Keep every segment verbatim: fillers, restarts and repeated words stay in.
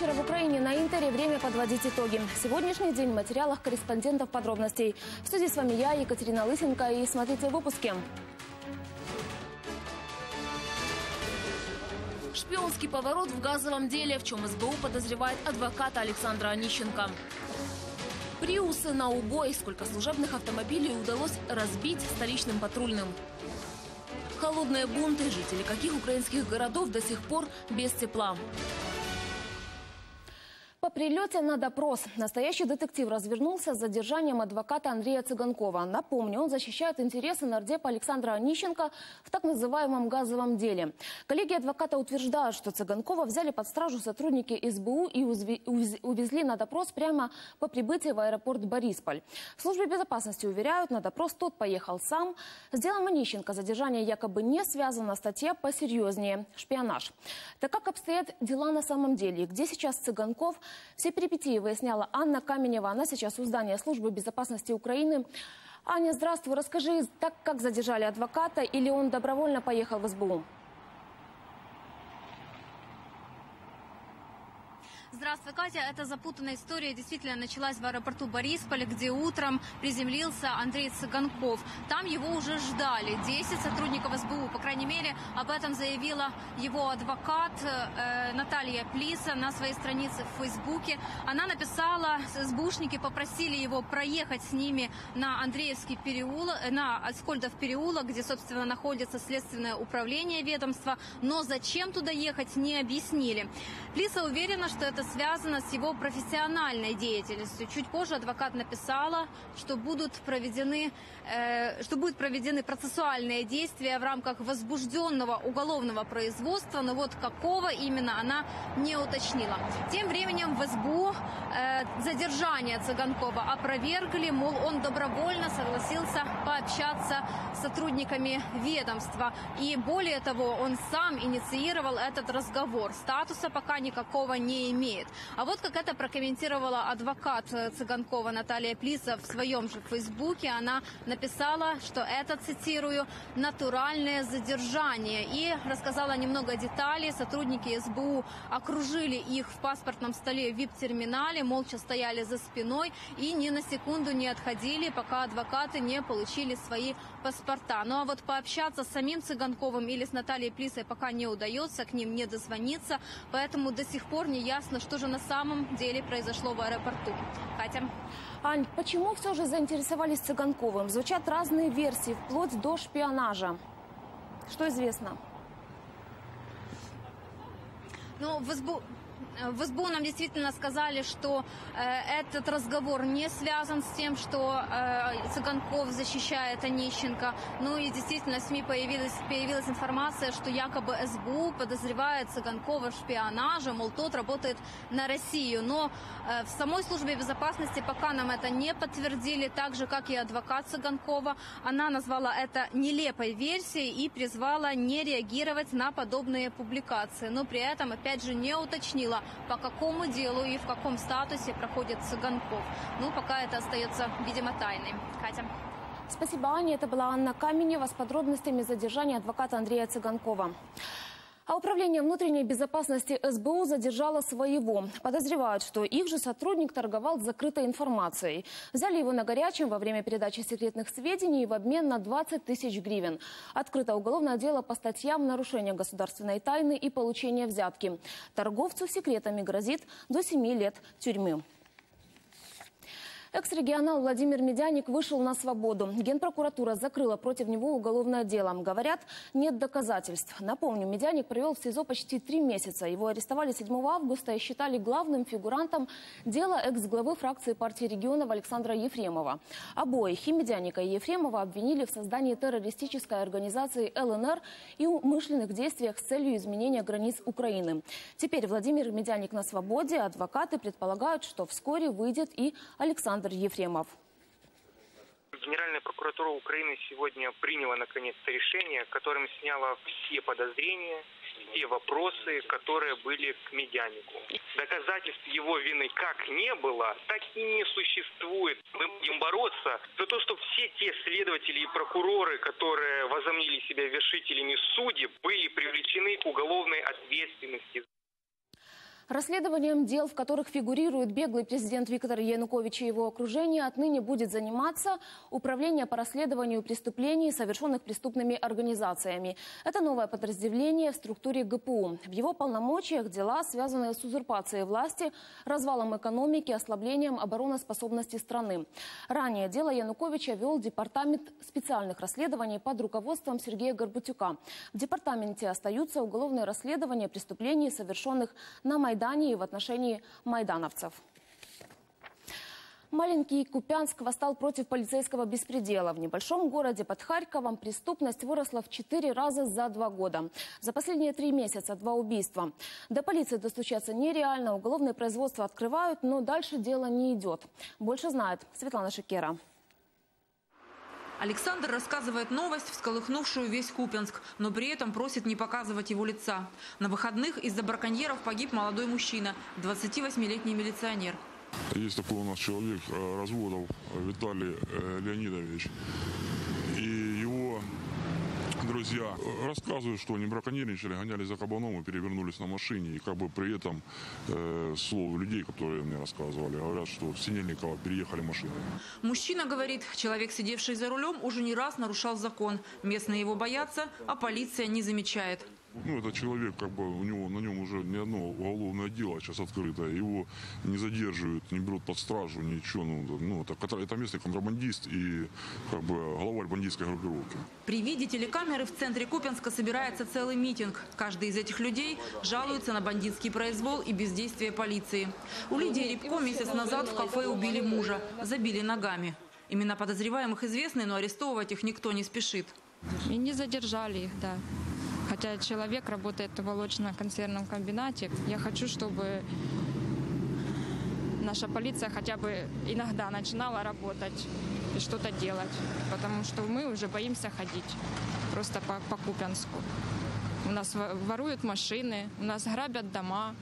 вечера в Украине. На Интере время подводить итоги. Сегодняшний день в материалах корреспондентов подробностей. В студии с вами я, Екатерина Лысенко. И смотрите в выпуске. Шпионский поворот в газовом деле, в чем СБУ подозревает адвоката Александра Онищенко. Приусы на убой. Сколько служебных автомобилей удалось разбить столичным патрульным. Холодные бунты, жители каких украинских городов до сих пор без тепла. По прилете на допрос настоящий детектив развернулся с задержанием адвоката Андрея Цыганкова. Напомню, он защищает интересы нардепа Александра Онищенко в так называемом газовом деле. Коллеги адвоката утверждают, что Цыганкова взяли под стражу сотрудники СБУ и увезли на допрос прямо по прибытии в аэропорт Борисполь. В службе безопасности уверяют, на допрос тот поехал сам. С делом Онищенко задержание якобы не связано, статья посерьезнее – шпионаж. Так как обстоят дела на самом деле? Где сейчас Цыганков? Все перипетии выясняла Анна Каменева. Она сейчас у здания службы безопасности Украины. Аня, здравствуй. Расскажи, так как задержали адвоката или он добровольно поехал в СБУ? Здравствуй, Катя. Эта запутанная история действительно началась в аэропорту Борисполь, где утром приземлился Андрей Цыганков. Там его уже ждали десять сотрудников СБУ. По крайней мере, об этом заявила его адвокат э, Наталья Плиса на своей странице в Фейсбуке. Она написала, СБУшники попросили его проехать с ними на Андреевский переулок, на Аскольдов переулок, где, собственно, находится следственное управление ведомства. Но зачем туда ехать, не объяснили. Плиса уверена, что это Это связано с его профессиональной деятельностью. Чуть позже адвокат написала, что будут проведены, э, что будут проведены процессуальные действия в рамках возбужденного уголовного производства, но вот какого именно она не уточнила. Тем временем в СБУ э, задержание Цыганкова опровергли, мол, он добровольно согласился пообщаться с сотрудниками ведомства. И более того, он сам инициировал этот разговор. Статуса пока никакого не имеет. А вот как это прокомментировала адвокат Цыганкова Наталья Плиса в своем же Фейсбуке. Она написала, что это, цитирую, «натуральное задержание». И рассказала немного деталей. Сотрудники СБУ окружили их в паспортном столе ви ай пи-терминале, молча стояли за спиной и ни на секунду не отходили, пока адвокаты не получили свои паспорта. Ну а вот пообщаться с самим Цыганковым или с Натальей Плисой пока не удается, к ним не дозвониться, поэтому до сих пор не ясно, что же на самом деле произошло в аэропорту. Катя. Ань, почему все же заинтересовались Цыганковым? Звучат разные версии, вплоть до шпионажа. Что известно? Ну, в СБУ... В СБУ нам действительно сказали, что э, этот разговор не связан с тем, что э, Цыганков защищает Онищенко. Ну и действительно в СМИ появилась, появилась информация, что якобы СБУ подозревает Цыганкова в шпионаже, мол, тот работает на Россию. Но э, в самой службе безопасности пока нам это не подтвердили, так же, как и адвокат Цыганкова. Она назвала это нелепой версией и призвала не реагировать на подобные публикации. Но при этом, опять же, не уточнила, по какому делу и в каком статусе проходит Цыганков. Ну, пока это остается, видимо, тайной. Катя. Спасибо, Аня. Это была Анна Каменева с подробностями задержания адвоката Андрея Цыганкова. А Управление внутренней безопасности СБУ задержало своего. Подозревают, что их же сотрудник торговал закрытой информацией. Взяли его на горячем во время передачи секретных сведений в обмен на двадцать тысяч гривен. Открыто уголовное дело по статьям нарушения государственной тайны и получения взятки. Торговцу секретами грозит до семи лет тюрьмы. Экс-регионал Владимир Медяник вышел на свободу. Генпрокуратура закрыла против него уголовное дело. Говорят, нет доказательств. Напомню, Медяник провел в СИЗО почти три месяца. Его арестовали седьмого августа и считали главным фигурантом дела экс-главы фракции партии регионов Александра Ефремова. Обоих, и Медяника, и Ефремова, обвинили в создании террористической организации ЛНР и умышленных действиях с целью изменения границ Украины. Теперь Владимир Медяник на свободе. Адвокаты предполагают, что вскоре выйдет и Александр Ефремов. Генеральная прокуратура Украины сегодня приняла наконец-то решение, которым сняла все подозрения, все вопросы, которые были к Медянику. Доказательств его вины как не было, так и не существует. Мы будем бороться за то, чтобы все те следователи и прокуроры, которые возомнили себя вершителями судеб, были привлечены к уголовной ответственности. Расследованием дел, в которых фигурирует беглый президент Виктор Янукович и его окружение, отныне будет заниматься Управление по расследованию преступлений, совершенных преступными организациями. Это новое подразделение в структуре ГПУ. В его полномочиях дела, связанные с узурпацией власти, развалом экономики, ослаблением обороноспособности страны. Ранее дело Януковича вел Департамент специальных расследований под руководством Сергея Горбутюка. В департаменте остаются уголовные расследования преступлений, совершенных на Майдане. Дании в отношении майдановцев. Маленький Купянск восстал против полицейского беспредела. В небольшом городе под Харьковом преступность выросла в четыре раза за два года. За последние три месяца два убийства. До полиции достучаться нереально, уголовное производство открывают, но дальше дело не идет. Больше знает Светлана Шикера. Александр рассказывает новость, всколыхнувшую весь Купянск, но при этом просит не показывать его лица. На выходных из-за браконьеров погиб молодой мужчина, двадцативосьмилетний милиционер. Есть такой у нас человек, Разводов Виталий Леонидович. И его друзья рассказывают, что они браконьерничали, гоняли за кабаном и перевернулись на машине. И как бы при этом э, слов людей, которые мне рассказывали, говорят, что в Синельниково переехали машины. Мужчина говорит, человек, сидевший за рулем, уже не раз нарушал закон. Местные его боятся, а полиция не замечает. Ну, этот человек, как бы, у него, на нем уже ни одно уголовное дело сейчас открыто. Его не задерживают, не берут под стражу, ничего. Ну, ну, это, это местный контрабандист и, как бы, главарь бандитской группировки. При виде телекамеры в центре Купянска собирается целый митинг. Каждый из этих людей жалуется на бандитский произвол и бездействие полиции. У Лидии Рябко месяц назад в кафе убили мужа, забили ногами. Имена подозреваемых известны, но арестовывать их никто не спешит. И не задержали их, да. Хотя человек работает в молочно-консервном комбинате. Я хочу, чтобы наша полиция хотя бы иногда начинала работать и что-то делать. Потому что мы уже боимся ходить просто по, по Купянску. У нас воруют машины, у нас грабят дома.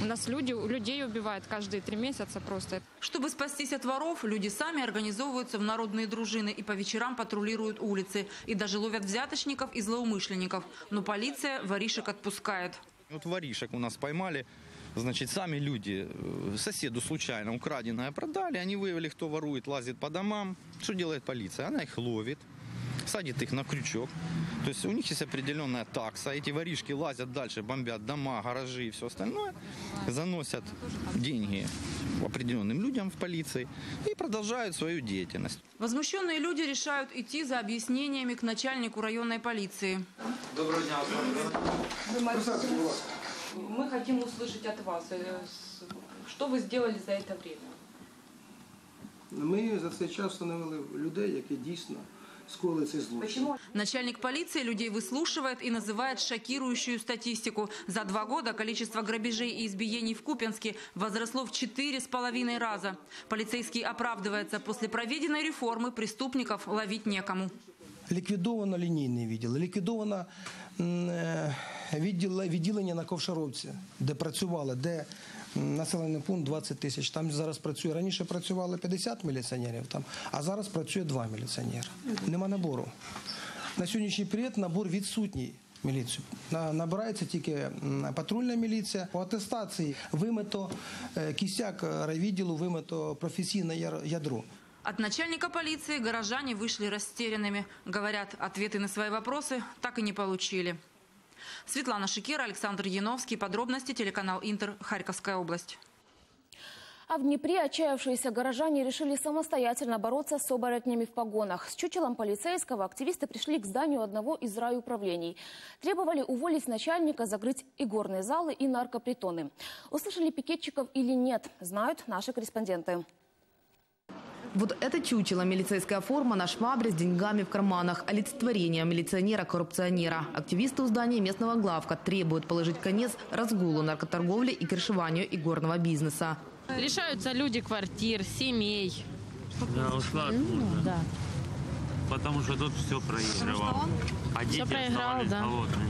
У нас люди, людей убивают каждые три месяца просто. Чтобы спастись от воров, люди сами организовываются в народные дружины и по вечерам патрулируют улицы. И даже ловят взяточников и злоумышленников. Но полиция воришек отпускает. Вот воришек у нас поймали. Значит, сами люди соседу случайно украденное продали. Они выявили, кто ворует, лазит по домам. Что делает полиция? Она их ловит, садит их на крючок. То есть у них есть определенная такса. Эти воришки лазят дальше, бомбят дома, гаражи и все остальное. Заносят деньги определенным людям в полиции и продолжают свою деятельность. Возмущенные люди решают идти за объяснениями к начальнику районной полиции. Доброго дня. Мы хотим услышать от вас, что вы сделали за это время. Мы за цей час установили людей, которые действительно... Начальник полиции людей выслушивает и называет шокирующую статистику. За два года количество грабежей и избиений в Купянске возросло в четыре с половиной раза. Полицейский оправдывается. После проведенной реформы преступников ловить некому. Ликвидовано линейный відділ, ликвидовано відділення на Ковшаровці, де працювали, де населений пункт двадцять тисяч. Там зараз працює, раніше працювали п'ятдесят міліціонерів, там, а зараз працює два міліціонери. Нема набору. На сьогоднішній період набор відсутній. Міліцію. Набирається тільки патрульна міліція. По атестації вимито кістяк райвідділу, вимито професійне ядро. От начальника полиции горожане вышли растерянными. Говорят, ответы на свои вопросы так и не получили. Светлана Шикера, Александр Яновский. Подробности телеканал «Интер», Харьковская область. А в Днепре отчаявшиеся горожане решили самостоятельно бороться с оборотнями в погонах. С чучелом полицейского активисты пришли к зданию одного из райуправлений. Требовали уволить начальника, закрыть и горные залы, и наркопритоны. Услышали пикетчиков или нет, знают наши корреспонденты. Вот это чучело, милицейская форма на швабре с деньгами в карманах, олицетворение милиционера-коррупционера. Активисты у здания местного главка требуют положить конец разгулу наркоторговли и крышеванию игорного бизнеса. Лишаются люди квартир, семей. Да, ушла оттуда. Ну, да. Потому что тут все проигрывал. Все проиграл, да. Голодные.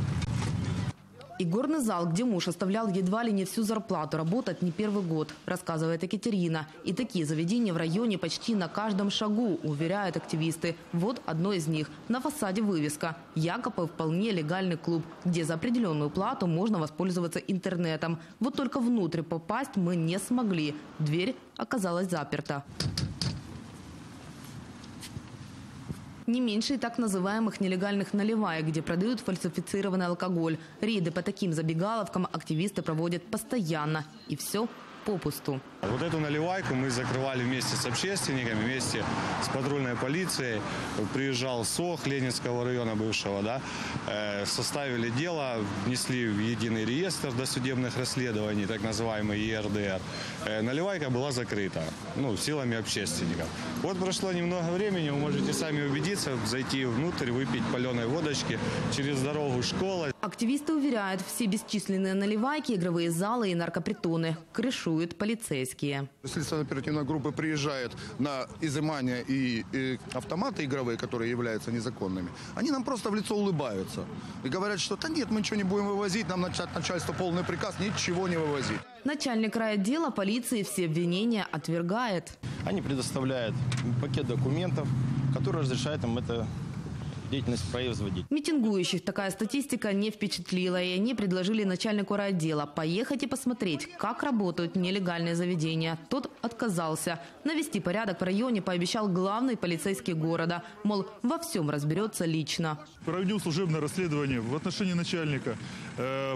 И горный зал, где муж оставлял едва ли не всю зарплату, работать не первый год, рассказывает Екатерина. И такие заведения в районе почти на каждом шагу, уверяют активисты. Вот одно из них. На фасаде вывеска. Якобы вполне легальный клуб, где за определенную плату можно воспользоваться интернетом. Вот только внутрь попасть мы не смогли. Дверь оказалась заперта. Не меньше и так называемых нелегальных наливаек, где продают фальсифицированный алкоголь. Рейды по таким забегаловкам активисты проводят постоянно. И все попусту. Вот эту наливайку мы закрывали вместе с общественниками, вместе с патрульной полицией. Приезжал СОХ Ленинского района бывшего, да, составили дело, внесли в единый реестр досудебных расследований, так называемый Е Р Д Р. Наливайка была закрыта, ну, силами общественников. Вот прошло немного времени, вы можете сами убедиться, зайти внутрь, выпить паленой водочки через дорогу школы. Активисты уверяют, все бесчисленные наливайки, игровые залы и наркопритоны крышуют полицейские. Следственная оперативная группа приезжает на изымание и, и автоматы игровые, которые являются незаконными. Они нам просто в лицо улыбаются и говорят, что да нет, мы ничего не будем вывозить, нам начальство полный приказ ничего не вывозить. Начальник райотдела полиции все обвинения отвергает. Они предоставляют пакет документов, который разрешает им это деятельность производить. Митингующих такая статистика не впечатлила, и они предложили начальнику райотдела поехать и посмотреть, как работают нелегальные заведения. Тот отказался. Навести порядок в районе пообещал главный полицейский города. Мол, во всем разберется лично. Проведем служебное расследование в отношении начальника.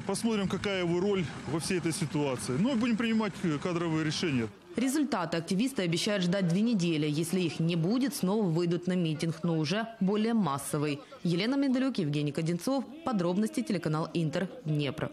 Посмотрим, какая его роль во всей этой ситуации. Ну и будем принимать кадровые решения. Результаты активисты обещают ждать две недели. Если их не будет, снова выйдут на митинг, но уже более массовый. Елена Медалюк, Евгений Кодинцов. Подробности телеканал Интер Днепр.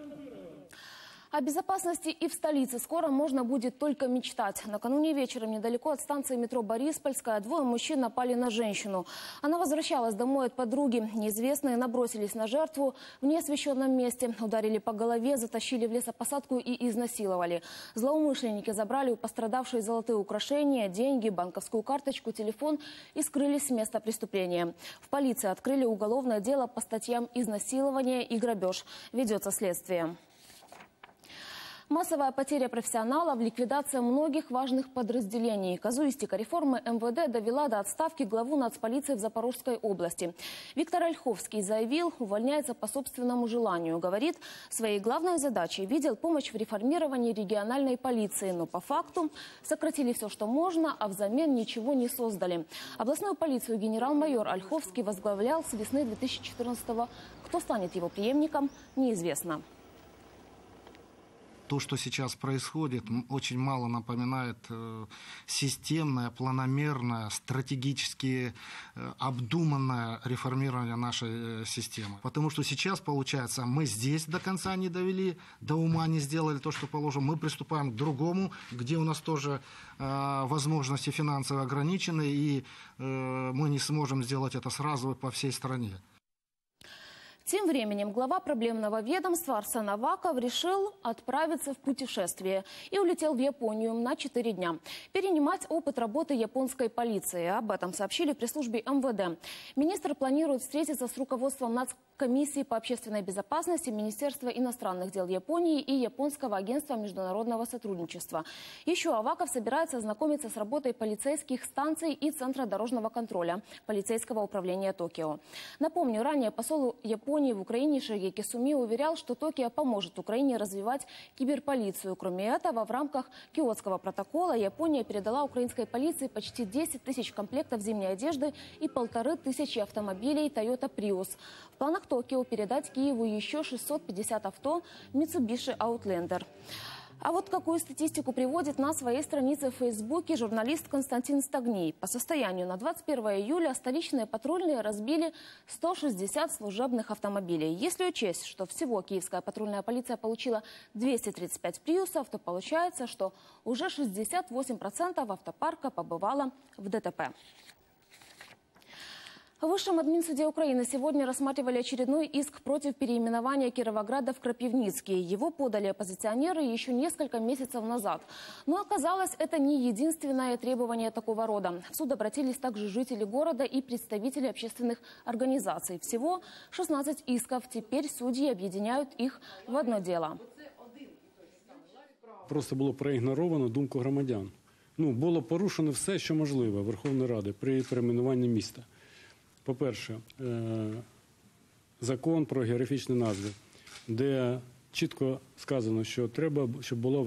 О безопасности и в столице скоро можно будет только мечтать. Накануне вечером недалеко от станции метро Бориспольская двое мужчин напали на женщину. Она возвращалась домой от подруги. Неизвестные набросились на жертву в неосвещенном месте. Ударили по голове, затащили в лесопосадку и изнасиловали. Злоумышленники забрали у пострадавшей золотые украшения, деньги, банковскую карточку, телефон и скрылись с места преступления. В полиции открыли уголовное дело по статьям изнасилование и грабеж. Ведется следствие. Массовая потеря профессионалов, ликвидация многих важных подразделений. Казуистика реформы М В Д довела до отставки главу нацполиции в Запорожской области. Виктор Ольховский заявил, увольняется по собственному желанию. Говорит, своей главной задачей видел помощь в реформировании региональной полиции. Но по факту сократили все, что можно, а взамен ничего не создали. Областную полицию генерал-майор Ольховский возглавлял с весны две тысячи четырнадцатого. Кто станет его преемником, неизвестно. То, что сейчас происходит, очень мало напоминает системное, планомерное, стратегически обдуманное реформирование нашей системы. Потому что сейчас, получается, мы здесь до конца не довели, до ума не сделали то, что положено. Мы приступаем к другому, где у нас тоже возможности финансово ограничены, и мы не сможем сделать это сразу по всей стране. Тем временем глава проблемного ведомства Арсен Аваков решил отправиться в путешествие и улетел в Японию на четыре дня. Перенимать опыт работы японской полиции. Об этом сообщили в пресс-службе М В Д. Министр планирует встретиться с руководством Нацкомиссии по общественной безопасности, Министерства иностранных дел Японии и Японского агентства международного сотрудничества. Еще Аваков собирается ознакомиться с работой полицейских станций и Центра дорожного контроля полицейского управления Токио. Напомню, ранее посол Японии в Украине Шагеки Суми уверял, что Токио поможет Украине развивать киберполицию. Кроме этого, в рамках Киотского протокола Япония передала украинской полиции почти десять тысяч комплектов зимней одежды и полторы тысячи автомобилей Toyota Prius. В планах Токио передать Киеву еще шестьсот пятьдесят авто Mitsubishi Outlander. А вот какую статистику приводит на своей странице в Фейсбуке журналист Константин Стогний. По состоянию на двадцать первое июля столичные патрульные разбили сто шестьдесят служебных автомобилей. Если учесть, что всего киевская патрульная полиция получила двести тридцать пять приусов, то получается, что уже шестьдесят восемь процентов автопарка побывало в Д Т П. В Высшем админсуде Украины сегодня рассматривали очередной иск против переименования Кировограда в Крапивницкий. Его подали оппозиционеры еще несколько месяцев назад. Но оказалось, это не единственное требование такого рода. В суд обратились также жители города и представители общественных организаций. Всего шестнадцать исков. Теперь судьи объединяют их в одно дело. Просто було проігноровано думку громадян. Ну, було порушено все, що можливе Верховної Ради при перейменуванні міста. По-перше, закон про географічні назви, де чітко сказано, що треба, щоб була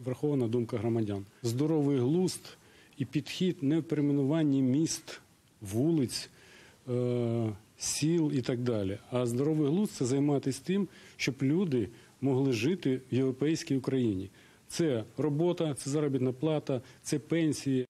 врахована думка громадян. Здоровий глузд і підхід не в перейменуванні міст, вулиць, сіл і так далі. А здоровий глузд – це займатися тим, щоб люди могли жити в європейській Україні. Це робота, це заробітна плата, це пенсії.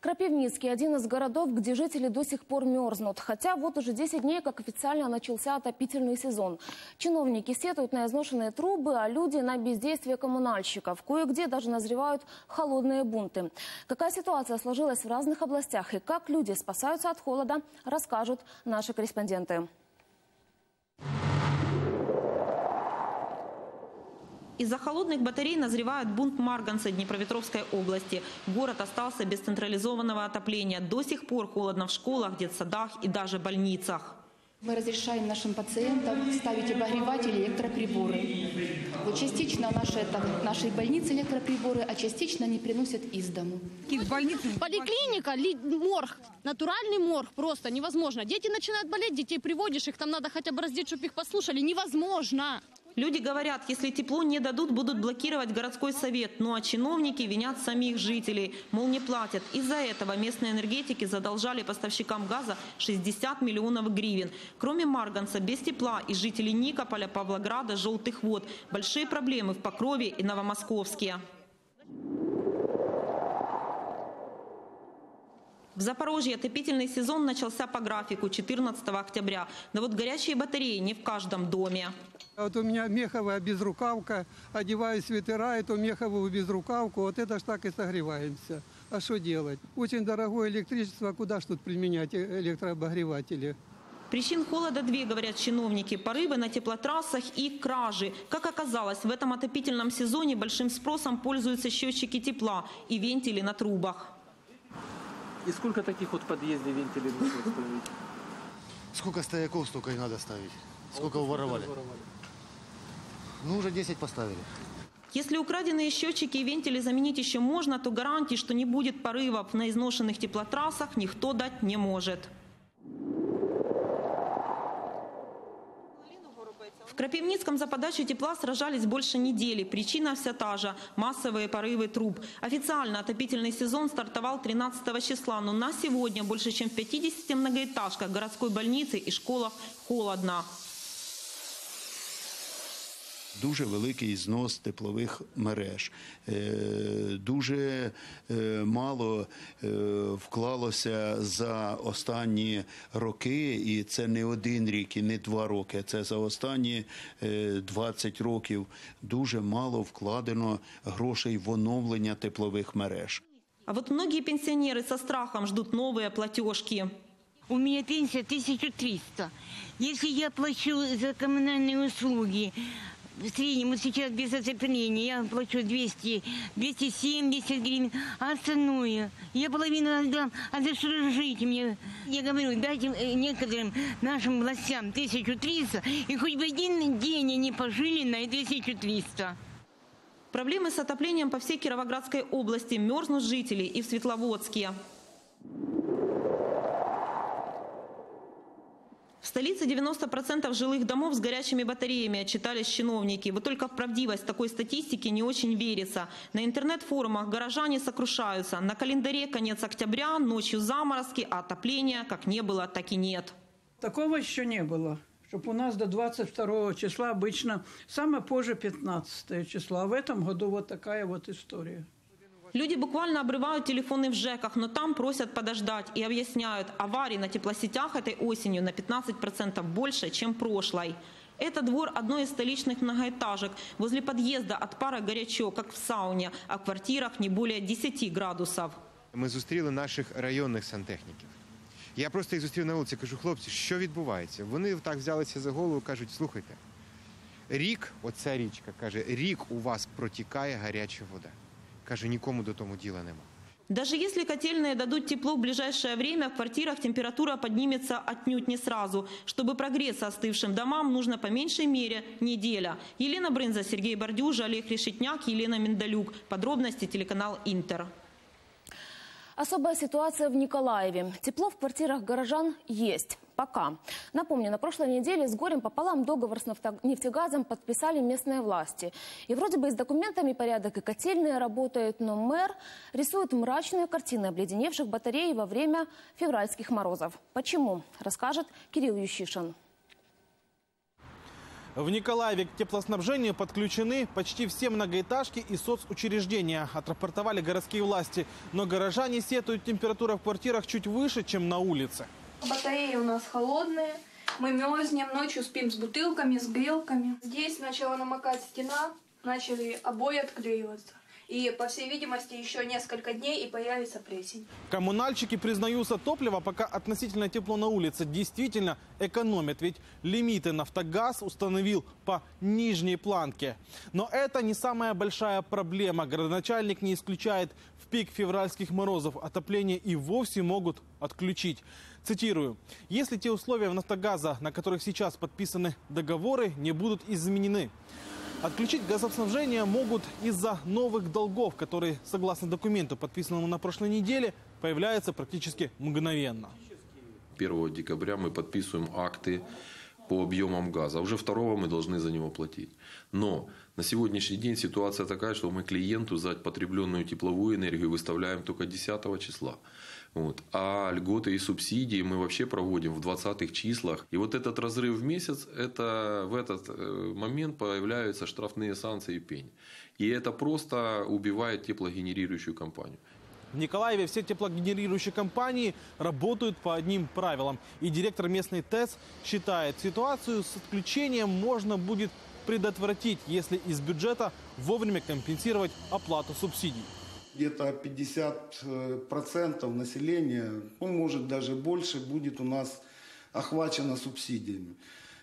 Крапивницкий – один из городов, где жители до сих пор мерзнут. Хотя вот уже десять дней, как официально начался отопительный сезон. Чиновники сетуют на изношенные трубы, а люди на бездействие коммунальщиков. Кое-где даже назревают холодные бунты. Какая ситуация сложилась в разных областях и как люди спасаются от холода, расскажут наши корреспонденты. Из-за холодных батарей назревает бунт марганца Днепропетровской области. Город остался без централизованного отопления. До сих пор холодно в школах, детсадах и даже больницах. Мы разрешаем нашим пациентам ставить обогреватели, электроприборы. Вот частично наши, это, наши больницы электроприборы, а частично не приносят из дому. Поликлиника, морг, натуральный морг, просто невозможно. Дети начинают болеть, детей приводишь, их там надо хотя бы раздеть, чтобы их послушали. Невозможно. Люди говорят, если тепло не дадут, будут блокировать городской совет. Ну а чиновники винят самих жителей. Мол, не платят. Из-за этого местные энергетики задолжали поставщикам газа шестьдесят миллионов гривен. Кроме марганца, без тепла и жителей Никополя, Павлограда, Желтых Вод. Большие проблемы в Покрове и Новомосковске. В Запорожье отопительный сезон начался по графику четырнадцатого октября. Но вот горячие батареи не в каждом доме. Вот у меня меховая безрукавка, одеваюсь, свитера, эту меховую безрукавку, вот это ж так и согреваемся. А что делать? Очень дорогое электричество, куда ж тут применять электрообогреватели? Причин холода две, говорят чиновники. Порывы на теплотрассах и кражи. Как оказалось, в этом отопительном сезоне большим спросом пользуются счетчики тепла и вентили на трубах. И сколько таких вот в подъезде вентилей нужно ставить? Сколько стояков, столько и надо ставить. Сколько воровали? Ну, уже десять поставили. Если украденные счетчики и вентили заменить еще можно, то гарантий, что не будет порывов на изношенных теплотрассах, никто дать не может. В Крапивницком за подачу тепла сражались больше недели. Причина вся та же – массовые порывы труб. Официально отопительный сезон стартовал тринадцатого числа, но на сегодня больше чем в пятидесяти многоэтажках, городской больнице и школах холодно. Дуже великий знос теплових мереж, дуже мало вклалося за останні роки, і це не один рік, і не два роки, це за останні двадцять років дуже мало вкладено грошей в оновлення теплових мереж. А от многі пенсіонери зі страхом ждуть нові платіжки. У меня пенсия тысяча триста. Если я плачу за коммунальные услуги, в среднем, вот сейчас без отопления, я плачу двести, двести семьдесят гривен, а остальное я половину отдам, а за что жить мне? Я говорю, дайте некоторым нашим властям тысячу триста, и хоть бы один день они пожили на тысячу триста. Проблемы с отоплением по всей Кировоградской области, мерзнут жители и в Светловодске. В столице девяносто процентов жилых домов с горячими батареями, отчитались чиновники. Вот только в правдивость такой статистики не очень верится. На интернет-форумах горожане сокрушаются. На календаре конец октября, ночью заморозки, а отопления как не было, так и нет. Такого еще не было. Чтобы у нас до двадцать второго числа обычно, самое позже пятнадцатого числа. А в этом году вот такая вот история. Люди буквально обрывают телефоны в ЖЭКах, но там просят подождать и объясняют, аварий на теплосетях этой осенью на пятнадцать процентов больше, чем прошлой. Это двор одной из столичных многоэтажек. Возле подъезда от пара горячо, как в сауне, а в квартирах не более десяти градусов. Мы встретили наших районных сантехников. Я просто їх зустрів на вулиці, кажу, хлопці, що відбувається? Вони так взялися за голову, кажуть, слухайте, рік, оця річка, каже, рік у вас протікає гаряча вода. Каже, нікому до тому діла нема. Даже если котельные дадут тепло в ближайшее время, в квартирах температура поднимется отнюдь не сразу. Чтобы прогреться остывшим домам, нужно по меньшей мере неделя. Елена Брынза, Сергей Бордюжа, Олег Решетняк, Елена Миндалюк. Подробности телеканал «Интер». Особая ситуация в Николаеве. Тепло в квартирах горожан есть. Пока. Напомню, на прошлой неделе с горем пополам договор с нефтегазом подписали местные власти. И вроде бы с документами порядок, и котельные работают, но мэр рисует мрачную картину обледеневших батарей во время февральских морозов. Почему? Расскажет Кирилл Ющишин. В Николаеве к теплоснабжению подключены почти все многоэтажки и соцучреждения, отрапортовали городские власти. Но горожане сетуют, температура в квартирах чуть выше, чем на улице. Батареи у нас холодные, мы мерзнем, ночью спим с бутылками, с грелками. Здесь начала намокать стена, начали обои отклеиваться. И, по всей видимости, еще несколько дней и появится плесень. Коммунальщики признаются, топливо, пока относительно тепло на улице, действительно экономит. Ведь лимиты «Нафтогаз» установил по нижней планке. Но это не самая большая проблема. Городоначальник не исключает, в пик февральских морозов отопление и вовсе могут отключить. Цитирую. «Если те условия в «Нафтогаза», на которых сейчас подписаны договоры, не будут изменены». Отключить газоснабжение могут из-за новых долгов, которые, согласно документу, подписанному на прошлой неделе, появляются практически мгновенно. первого декабря мы подписываем акты по объемам газа, а уже второго мы должны за него платить. Но на сегодняшний день ситуация такая, что мы клиенту за потребленную тепловую энергию выставляем только десятого числа. Вот. А льготы и субсидии мы вообще проводим в двадцатых числах. И вот этот разрыв в месяц, это в этот момент появляются штрафные санкции и пени. И это просто убивает теплогенерирующую компанию. В Николаеве все теплогенерирующие компании работают по одним правилам. И директор местной ТЭС считает, ситуацию с отключением можно будет предотвратить, если из бюджета вовремя компенсировать оплату субсидий. Где-то пятьдесят процентов населения, ну, может даже больше, будет у нас охвачено субсидиями.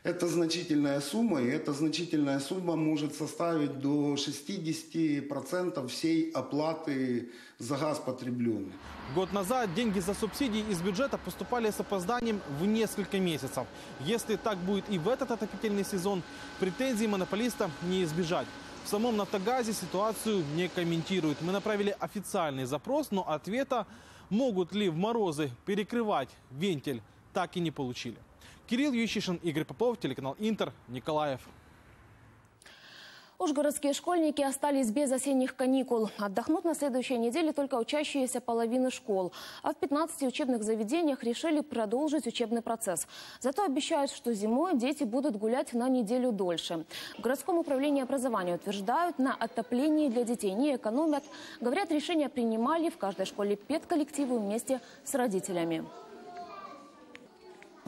Это значительная сумма, и эта значительная сумма может составить до шестидесяти процентов всей оплаты за газ потребленный. Год назад деньги за субсидии из бюджета поступали с опозданием в несколько месяцев. Если так будет и в этот отопительный сезон, претензий монополиста не избежать. В самом «Нафтогазе» ситуацию не комментируют. Мы направили официальный запрос, но ответа, могут ли в морозы перекрывать вентиль, так и не получили. Кирилл Ющишин, Игорь Попов, телеканал «Интер», Николаев. Ужгородские школьники остались без осенних каникул. Отдохнут на следующей неделе только учащиеся половины школ. А в пятнадцати учебных заведениях решили продолжить учебный процесс. Зато обещают, что зимой дети будут гулять на неделю дольше. В городском управлении образования утверждают, на отоплении для детей не экономят. Говорят, решения принимали в каждой школе педколлективы вместе с родителями.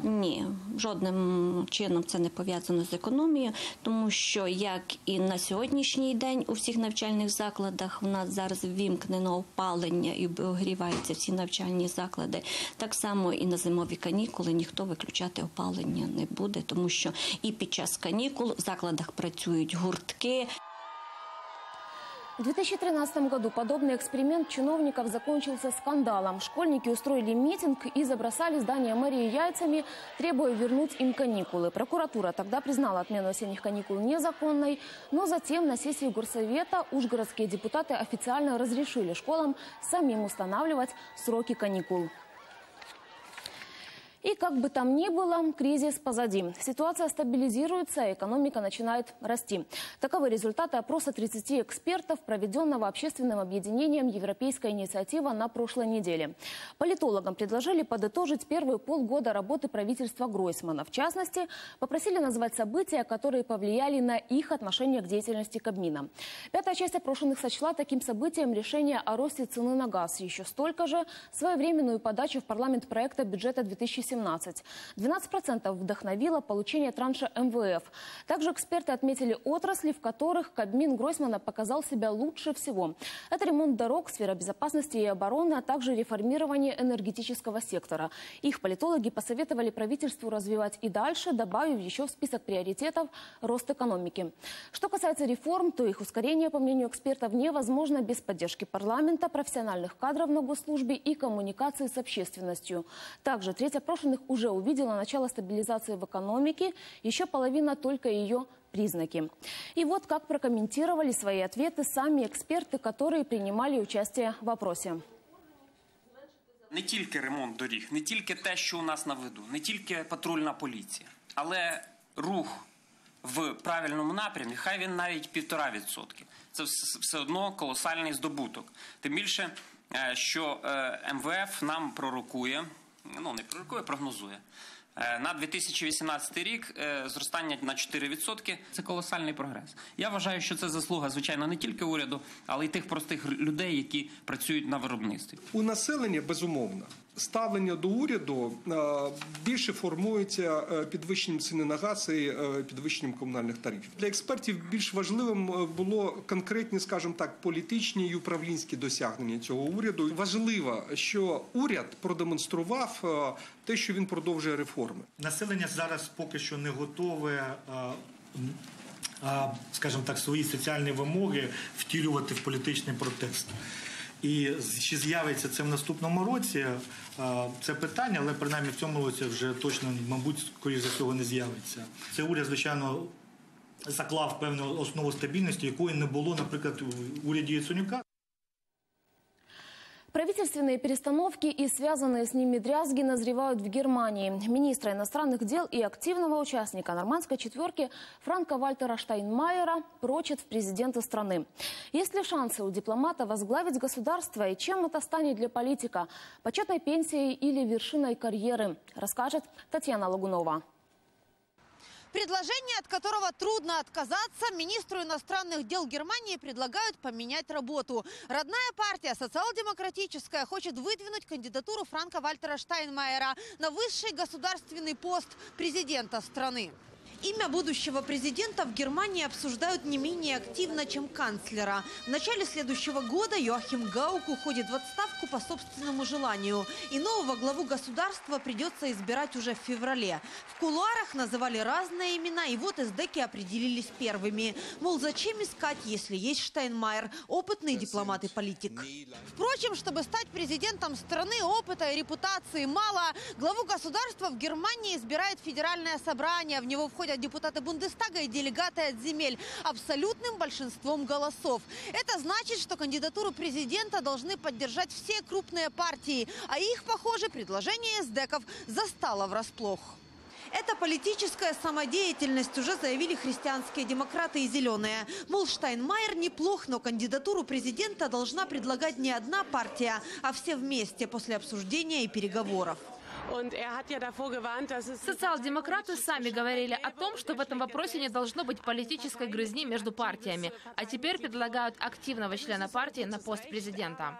Ні, жодним чином це не пов'язано з економією, тому що, як і на сьогоднішній день, у всіх навчальних закладах у нас зараз ввімкнено опалення і обігріваються всі навчальні заклади. Так само і на зимові канікули ніхто виключати опалення не буде, тому що і під час канікул в закладах працюють гуртки. В две тысячи тринадцатом году подобный эксперимент чиновников закончился скандалом. Школьники устроили митинг и забросали здание мэрии яйцами, требуя вернуть им каникулы. Прокуратура тогда признала отмену осенних каникул незаконной, но затем на сессии горсовета ужгородские депутаты официально разрешили школам самим устанавливать сроки каникул. И как бы там ни было, кризис позади. Ситуация стабилизируется, экономика начинает расти. Таковы результаты опроса тридцати экспертов, проведенного общественным объединением «Европейская инициатива» на прошлой неделе. Политологам предложили подытожить первые полгода работы правительства Гройсмана. В частности, попросили назвать события, которые повлияли на их отношение к деятельности Кабмина. Пятая часть опрошенных сочла таким событием решение о росте цены на газ. Еще столько же своевременную подачу в парламент проекта бюджета две тысячи семнадцатого. семнадцать. двенадцать процентов вдохновило получение транша эм вэ эф. Также эксперты отметили отрасли, в которых Кабмин Гройсмана показал себя лучше всего. Это ремонт дорог, сфера безопасности и обороны, а также реформирование энергетического сектора. Их политологи посоветовали правительству развивать и дальше, добавив еще в список приоритетов рост экономики. Что касается реформ, то их ускорение, по мнению экспертов, невозможно без поддержки парламента, профессиональных кадров на госслужбе и коммуникации с общественностью. Также треть опрошенных уже увидела начало стабилизации в экономике, еще половина только ее признаки. И вот как прокомментировали свои ответы сами эксперты, которые принимали участие в опросе. Не тільки ремонт доріг, не тільки те, що у нас на виду, не тільки патрульна поліція, але рух в правильному напрямі, хай він навіть півтора відсотки. Це все одно колосальний здобуток. Тим більше, що эм вэ эф нам пророкує, ну не пророкує, прогнозує, на дві тисячі вісімнадцятий рік зростання на чотири відсотки. Це колосальний прогрес. Я вважаю, що це заслуга, звичайно, не тільки уряду, але й тих простих людей, які працюють на виробництві. У населення, безумовно, ставлення до уряду більше формується підвищенням ціни на газ і підвищенням комунальних тарифів. Для експертів більш важливим було конкретні, скажімо так, політичні і управлінські досягнення цього уряду. Важливо, що уряд продемонстрував те, що він продовжує реформи. Населення зараз поки що не готове, скажімо так, свої соціальні вимоги втілювати в політичний протест. І чи з'явиться це в наступному році, це питання, але принаймні в цьому році вже точно, мабуть, скоріш за всього не з'явиться. Це уряд, звичайно, заклав певну основу стабільності, якої не було, наприклад, в уряді Яценюка. Правительственные перестановки и связанные с ними дрязги назревают в Германии. Министра иностранных дел и активного участника нормандской четверки Франка-Вальтера Штайнмайера прочит в президенты страны. Есть ли шансы у дипломата возглавить государство и чем это станет для политика? Почетной пенсией или вершиной карьеры? Расскажет Татьяна Лугунова. Предложение, от которого трудно отказаться, министру иностранных дел Германии предлагают поменять работу. Родная партия социал-демократическая хочет выдвинуть кандидатуру Франка-Вальтера Штайнмайера на высший государственный пост президента страны. Имя будущего президента в Германии обсуждают не менее активно, чем канцлера. В начале следующего года Йоахим Гаук уходит в отставку по собственному желанию. И нового главу государства придется избирать уже в феврале. В кулуарах называли разные имена, и вот эсдеки определились первыми. Мол, зачем искать, если есть Штайнмайер, опытный дипломат и политик. Впрочем, чтобы стать президентом страны, опыта и репутации мало. Главу государства в Германии избирает федеральное собрание. В него входят депутаты Бундестага и делегаты от земель абсолютным большинством голосов. Это значит, что кандидатуру президента должны поддержать все крупные партии, а их, похоже, предложение эсдеков застало врасплох. Это политическая самодеятельность, уже заявили христианские демократы и зеленые. Мол, Штайнмайер неплох, но кандидатуру президента должна предлагать не одна партия, а все вместе после обсуждения и переговоров. Социал-демократы сами говорили о том, что в этом вопросе не должно быть политической грызни между партиями. А теперь предлагают активного члена партии на пост президента.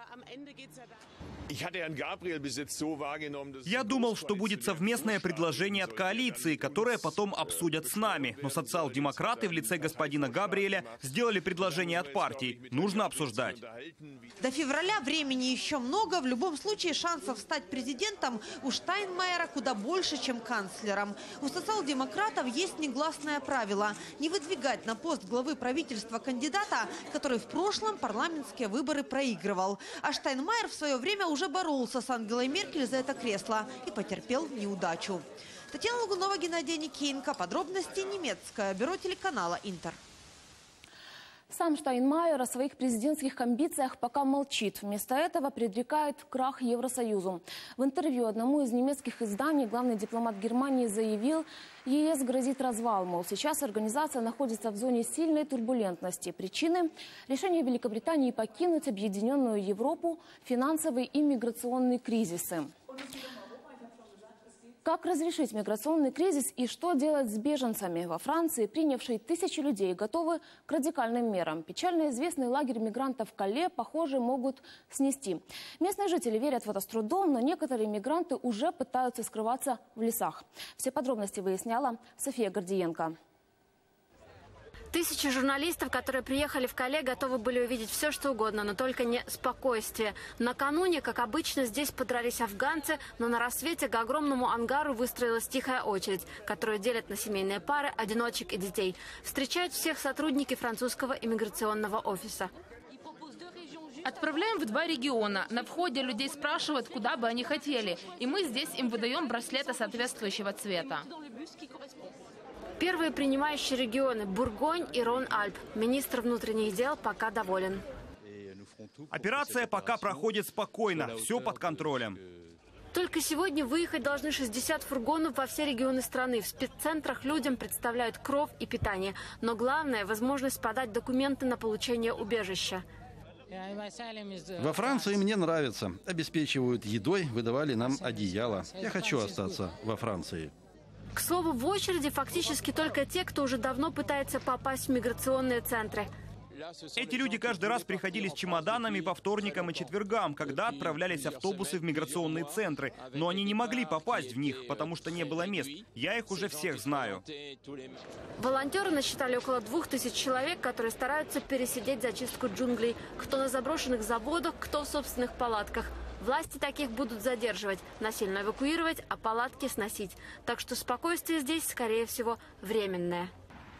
Я думал, что будет совместное предложение от коалиции, которое потом обсудят с нами. Но социал-демократы в лице господина Габриэля сделали предложение от партии. Нужно обсуждать. До февраля времени еще много. В любом случае шансов стать президентом у Штайнмайера куда больше, чем канцлером. У социал-демократов есть негласное правило – не выдвигать на пост главы правительства кандидата, который в прошлом парламентские выборы проигрывал. А Штайнмайер в свое время уже боролся с Ангелой Меркель за это кресло и потерпел неудачу. Татьяна Лугунова, Геннадий Никиенко. Подробности немецкое бюро телеканала «Интер». Сам Штайнмайер о своих президентских амбициях пока молчит. Вместо этого предрекает крах Евросоюзу. В интервью одному из немецких изданий главный дипломат Германии заявил, е эс грозит развал, мол, сейчас организация находится в зоне сильной турбулентности. Причины – решение Великобритании покинуть объединенную Европу, финансовый и миграционный кризисы. Как разрешить миграционный кризис и что делать с беженцами? Во Франции, принявшей тысячи людей, готовы к радикальным мерам. Печально известный лагерь мигрантов Кале, похоже, могут снести. Местные жители верят в это с трудом, но некоторые мигранты уже пытаются скрываться в лесах. Все подробности выясняла София Гордиенко. Тысячи журналистов, которые приехали в Кале, готовы были увидеть все, что угодно, но только не спокойствие. Накануне, как обычно, здесь подрались афганцы, но на рассвете к огромному ангару выстроилась тихая очередь, которую делят на семейные пары, одиночек и детей. Встречают всех сотрудники французского иммиграционного офиса. Отправляем в два региона. На входе людей спрашивают, куда бы они хотели. И мы здесь им выдаем браслеты соответствующего цвета. Первые принимающие регионы – Бургонь и Рон-Альп. Министр внутренних дел пока доволен. Операция пока проходит спокойно, все под контролем. Только сегодня выехать должны шестьдесят фургонов во все регионы страны. В спеццентрах людям представляют кров и питание. Но главное – возможность подать документы на получение убежища. Во Франции мне нравится. Обеспечивают едой, выдавали нам одеяло. Я хочу остаться во Франции. К слову, в очереди фактически только те, кто уже давно пытается попасть в миграционные центры. Эти люди каждый раз приходили с чемоданами по вторникам и четвергам, когда отправлялись автобусы в миграционные центры. Но они не могли попасть в них, потому что не было мест. Я их уже всех знаю. Волонтеры насчитали около двух тысяч человек, которые стараются пересидеть зачистку джунглей. Кто на заброшенных заводах, кто в собственных палатках. Власти таких будут задерживать, насильно эвакуировать, а палатки сносить. Так что спокойствие здесь, скорее всего, временное.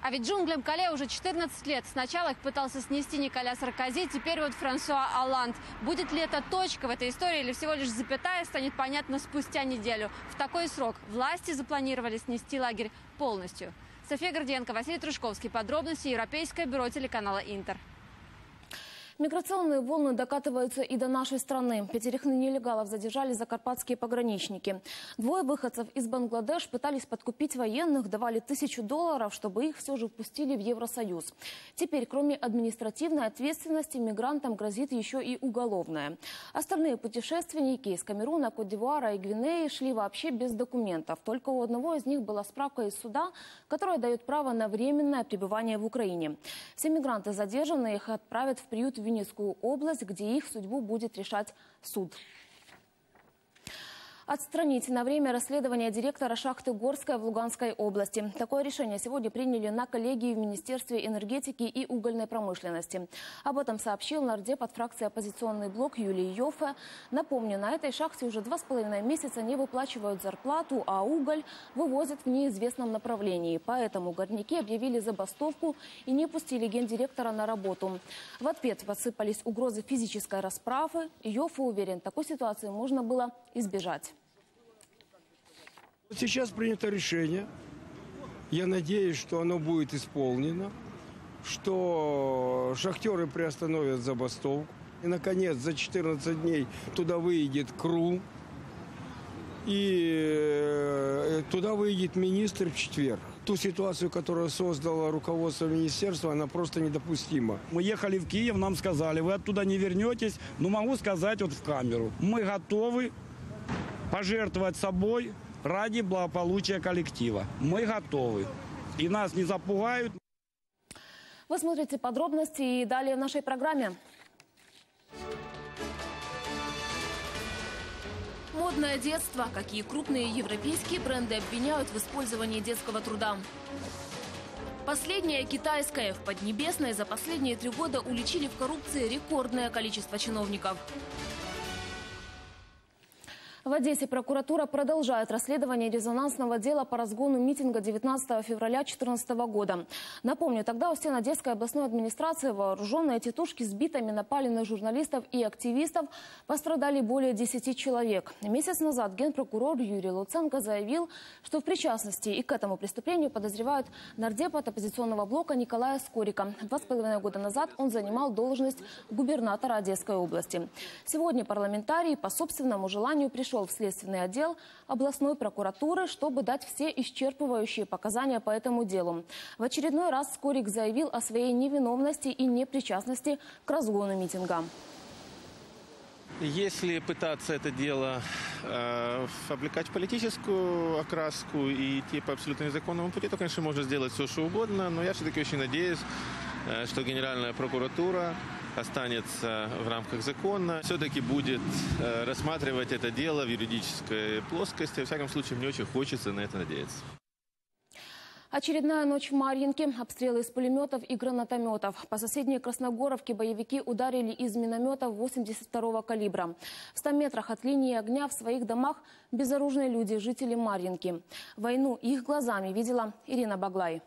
А ведь джунглям Кале уже четырнадцать лет. Сначала их пытался снести Николя Саркози, теперь вот Франсуа Олланд. Будет ли это точка в этой истории или всего лишь запятая, станет понятно спустя неделю. В такой срок власти запланировали снести лагерь полностью. София Гордиенко, Василий Трушковский. Подробности Европейское бюро телеканала «Интер». Миграционные волны докатываются и до нашей страны. Пятерых нелегалов задержали закарпатские пограничники. Двое выходцев из Бангладеш пытались подкупить военных, давали тысячу долларов, чтобы их все же впустили в Евросоюз. Теперь, кроме административной ответственности, мигрантам грозит еще и уголовная. Остальные путешественники из Камеруна, Кот-д'Ивуара и Гвинеи шли вообще без документов. Только у одного из них была справка из суда, которая дает право на временное пребывание в Украине. Все мигранты задержаны, их отправят в приют в Винницкую область, где их судьбу будет решать суд. Отстранить на время расследования директора шахты «Горская» в Луганской области. Такое решение сегодня приняли на коллегии в Министерстве энергетики и угольной промышленности. Об этом сообщил нардеп от фракции «Оппозиционный блок» Юлий Йоффе. Напомню, на этой шахте уже два с половиной месяца не выплачивают зарплату, а уголь вывозят в неизвестном направлении. Поэтому горняки объявили забастовку и не пустили гендиректора на работу. В ответ посыпались угрозы физической расправы. Йоффе уверен, такой ситуации можно было избежать. Сейчас принято решение, я надеюсь, что оно будет исполнено, что шахтеры приостановят забастовку. И, наконец, за четырнадцать дней туда выйдет КРУ, и туда выйдет министр в четверг. Ту ситуацию, которую создало руководство министерства, она просто недопустима. Мы ехали в Киев, нам сказали, вы оттуда не вернетесь, но могу сказать вот в камеру. Мы готовы пожертвовать собой ради благополучия коллектива. Мы готовы. И нас не запугают. Вы смотрите подробности и далее в нашей программе. Модное детство. Какие крупные европейские бренды обвиняют в использовании детского труда? Последняя китайская. В Поднебесной за последние три года уличили в коррупции рекордное количество чиновников. В Одессе прокуратура продолжает расследование резонансного дела по разгону митинга девятнадцатого февраля две тысячи четырнадцатого года. Напомню, тогда у стен Одесской областной администрации вооруженные тетушки с битами напали на журналистов и активистов. Пострадали более десяти человек. Месяц назад генпрокурор Юрий Луценко заявил, что в причастности и к этому преступлению подозревают нардепа от оппозиционного блока Николая Скорика. Два с половиной года назад он занимал должность губернатора Одесской области. Сегодня парламентарий по собственному желанию пришел в следственный отдел областной прокуратуры, чтобы дать все исчерпывающие показания по этому делу. В очередной раз Скорик заявил о своей невиновности и непричастности к разгону митинга. Если пытаться это дело э, облекать в политическую окраску и идти по абсолютно незаконному пути, то, конечно, можно сделать все, что угодно. Но я все-таки очень надеюсь, э, что Генеральная прокуратура останется в рамках закона, все-таки будет э, рассматривать это дело в юридической плоскости. Во всяком случае, мне очень хочется на это надеяться. Очередная ночь в Марьинке. Обстрелы из пулеметов и гранатометов. По соседней Красногоровке боевики ударили из минометов восемьдесят второго калибра. В ста метрах от линии огня в своих домах безоружные люди, жители Марьинки. Войну их глазами видела Ирина Баглай.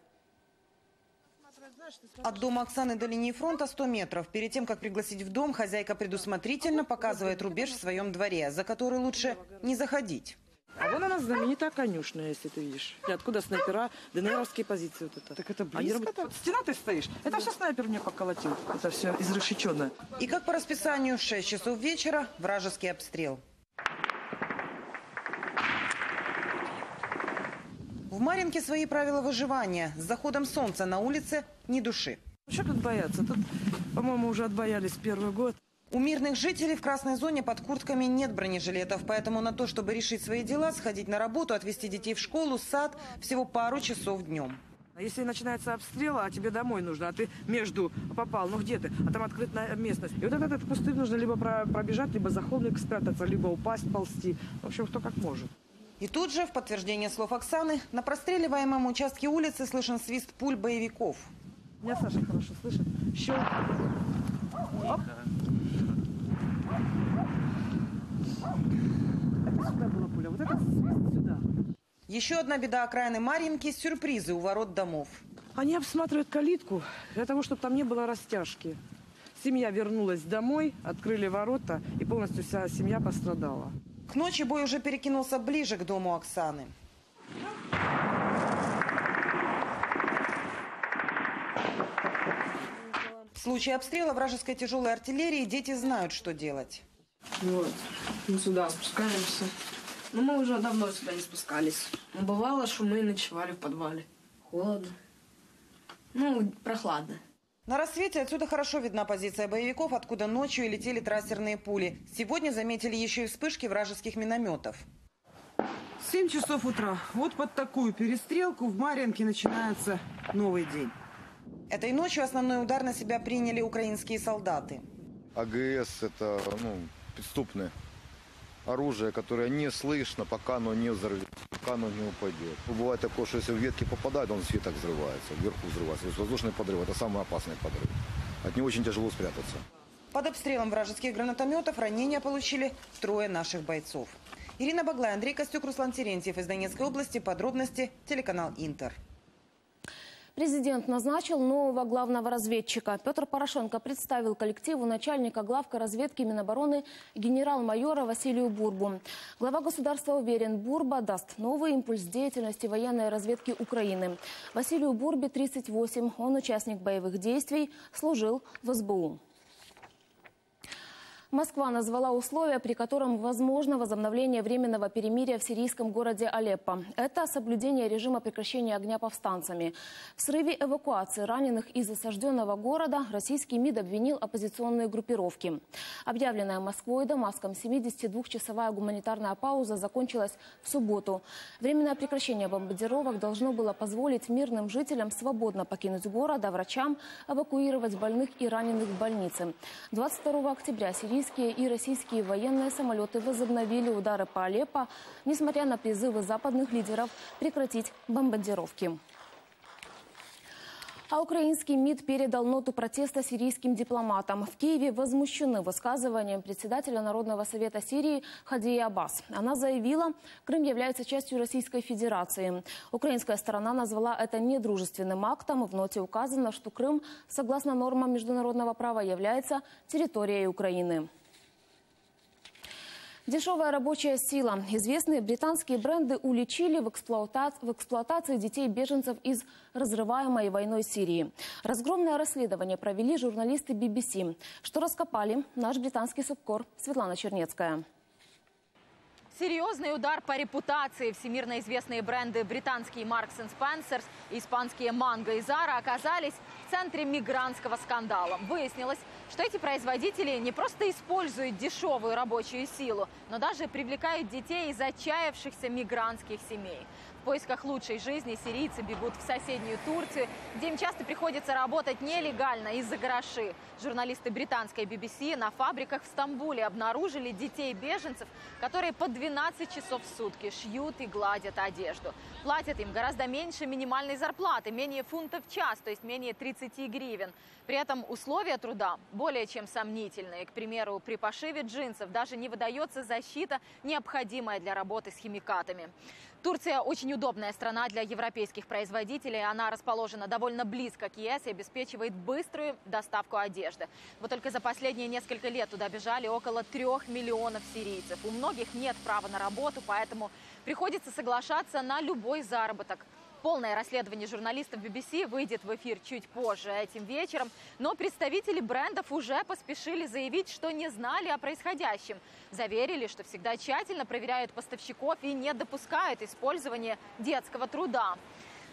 От дома Оксаны до линии фронта сто метров. Перед тем, как пригласить в дом, хозяйка предусмотрительно показывает рубеж в своем дворе, за который лучше не заходить. А вон она знаменитая конюшня, если ты видишь. И откуда снайпера, ДНРовские позиции вот это. Так это близко. Они... Вот стена ты стоишь. Это все снайпер мне поколотил. Это все изрешеченное. И как по расписанию, в шесть часов вечера вражеский обстрел. В Марьинке свои правила выживания. С заходом солнца на улице ни души. Что тут бояться? Тут, по-моему, уже отбоялись первый год. У мирных жителей в красной зоне под куртками нет бронежилетов, поэтому на то, чтобы решить свои дела, сходить на работу, отвезти детей в школу, сад, всего пару часов днем. Если начинается обстрел, а тебе домой нужно, а ты между попал, ну где ты, а там открытая местность. И вот этот, этот кусты нужно либо пробежать, либо за холмик спрятаться, либо упасть, ползти. В общем, кто как может. И тут же, в подтверждение слов Оксаны, на простреливаемом участке улицы слышен свист пуль боевиков. Меня Саша хорошо слышит. Щелк. Оп. Еще одна беда окраины Марьинки – сюрпризы у ворот домов. Они обсматривают калитку для того, чтобы там не было растяжки. Семья вернулась домой, открыли ворота, и полностью вся семья пострадала. К ночи бой уже перекинулся ближе к дому Оксаны. В случае обстрела вражеской тяжелой артиллерии дети знают, что делать. Вот, мы сюда спускаемся. Но мы уже давно сюда не спускались. Но бывало, что мы ночевали в подвале. Холодно. Ну, прохладно. На рассвете отсюда хорошо видна позиция боевиков, откуда ночью и летели трассерные пули. Сегодня заметили еще и вспышки вражеских минометов. Семь часов утра. Вот под такую перестрелку в Марьинке начинается новый день. Этой ночью основной удар на себя приняли украинские солдаты. АГС – это, ну, преступное оружие, которое не слышно, пока оно не взорвется, пока оно не упадет. Бывает такое, что если в ветки попадает, он светок взрывается, вверху взрывается. То есть воздушный подрыв – это самый опасный подрыв. От него очень тяжело спрятаться. Под обстрелом вражеских гранатометов ранения получили трое наших бойцов. Ирина Баглай, Андрей Костюк, Руслан Терентьев из Донецкой области. Подробности телеканал «Интер». Президент назначил нового главного разведчика. Петр Порошенко представил коллективу начальника главка разведки Минобороны генерал-майора Василию Бурбу. Глава государства уверен, Бурба даст новый импульс деятельности военной разведки Украины. Василию Бурбе тридцать восемь. Он участник боевых действий, служил в СБУ. Москва назвала условия, при котором возможно возобновление временного перемирия в сирийском городе Алеппо. Это соблюдение режима прекращения огня повстанцами. В срыве эвакуации раненых из осажденного города российский МИД обвинил оппозиционные группировки. Объявленная Москвой и Дамаском семидесятидвухчасовая гуманитарная пауза закончилась в субботу. Временное прекращение бомбардировок должно было позволить мирным жителям свободно покинуть город, а врачам эвакуировать больных и раненых в больницы. двадцать второго октября сирийские Сирийские и российские военные самолеты возобновили удары по Алеппо, несмотря на призывы западных лидеров прекратить бомбардировки. А украинский МИД передал ноту протеста сирийским дипломатам. В Киеве возмущены высказыванием председателя Народного совета Сирии Хадии Аббас. Она заявила, Крым является частью Российской Федерации. Украинская сторона назвала это недружественным актом. В ноте указано, что Крым, согласно нормам международного права, является территорией Украины. Дешевая рабочая сила. Известные британские бренды уличили в эксплуатации, в эксплуатации детей-беженцев из разрываемой войной Сирии. Разгромное расследование провели журналисты би би си. Что раскопали, наш британский субкор Светлана Чернецкая. Серьезный удар по репутации. Всемирно известные бренды британские Маркс энд Спенсерс и испанские Манго и Зара оказались в центре мигрантского скандала. Выяснилось, что эти производители не просто используют дешевую рабочую силу, но даже привлекают детей из отчаявшихся мигрантских семей. В поисках лучшей жизни сирийцы бегут в соседнюю Турцию, где им часто приходится работать нелегально из-за гроши. Журналисты британской би би си на фабриках в Стамбуле обнаружили детей-беженцев, которые по двенадцать часов в сутки шьют и гладят одежду. Платят им гораздо меньше минимальной зарплаты, менее фунтов в час, то есть менее тридцати гривен. При этом условия труда более чем сомнительные. К примеру, при пошиве джинсов даже не выдается защита, необходимая для работы с химикатами. Турция очень удобная страна для европейских производителей. Она расположена довольно близко к ЕС и обеспечивает быструю доставку одежды. Вот только за последние несколько лет туда бежали около трех миллионов сирийцев. У многих нет права на работу, поэтому приходится соглашаться на любой заработок. Полное расследование журналистов би би си выйдет в эфир чуть позже этим вечером, но представители брендов уже поспешили заявить, что не знали о происходящем. Заверили, что всегда тщательно проверяют поставщиков и не допускают использования детского труда.